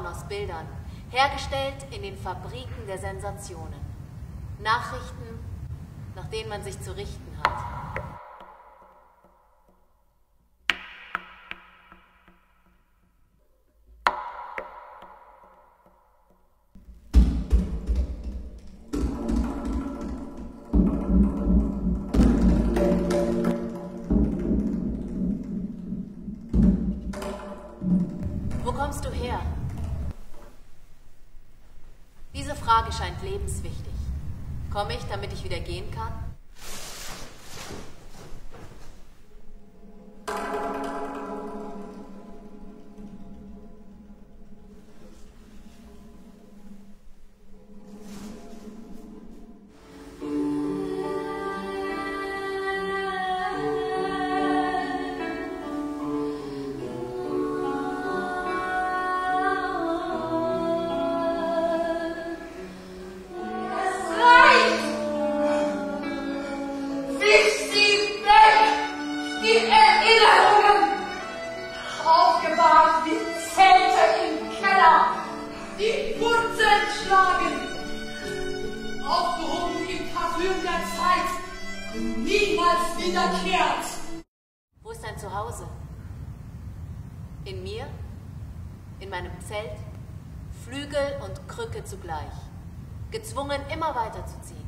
Mauern aus Bildern, hergestellt in den Fabriken der Sensationen. Nachrichten, nach denen man sich zu richten hat. Frage scheint lebenswichtig. Komme ich, damit ich wieder gehen kann? Wo ist dein Zuhause? In mir, in meinem Zelt, Flügel und Krücke zugleich, gezwungen immer weiterzuziehen.